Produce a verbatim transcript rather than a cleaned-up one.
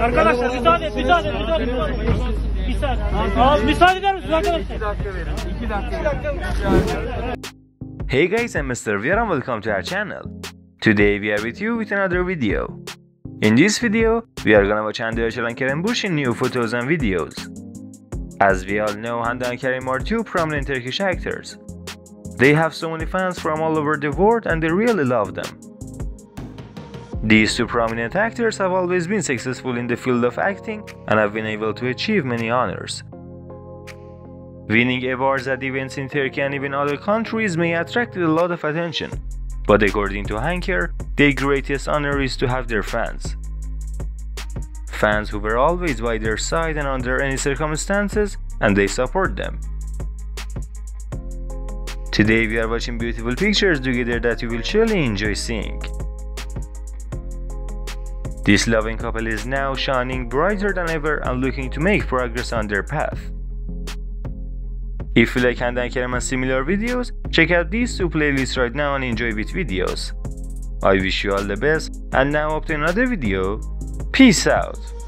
Arkadaşlar müsaade, müsaade, müsaade, müsaade. Müsaade. Abi müsaade eder misiniz arkadaşlar? iki dakika verin. iki dakika. Hey guys, I'm Mister Vira and welcome to our channel. Today we are with you with another video. In this video, we are gonna watch Hande Erçel and Kerem Bursin new photos and videos. As we all know, Hande and Kerem are two prominent Turkish actors. They have so many fans from all over the world and they really love them. These two prominent actors have always been successful in the field of acting and have been able to achieve many honors. Winning awards at events in Turkey and even other countries may attract a lot of attention, but according to Hanker, their greatest honor is to have their fans. Fans who were always by their side and under any circumstances, and they support them. Today we are watching beautiful pictures together that you will surely enjoy seeing. This loving couple is now shining brighter than ever and looking to make progress on their path. If you like Hande and Kerem and similar videos, check out these two playlists right now and enjoy with videos. I wish you all the best, and now up to another video. Peace out!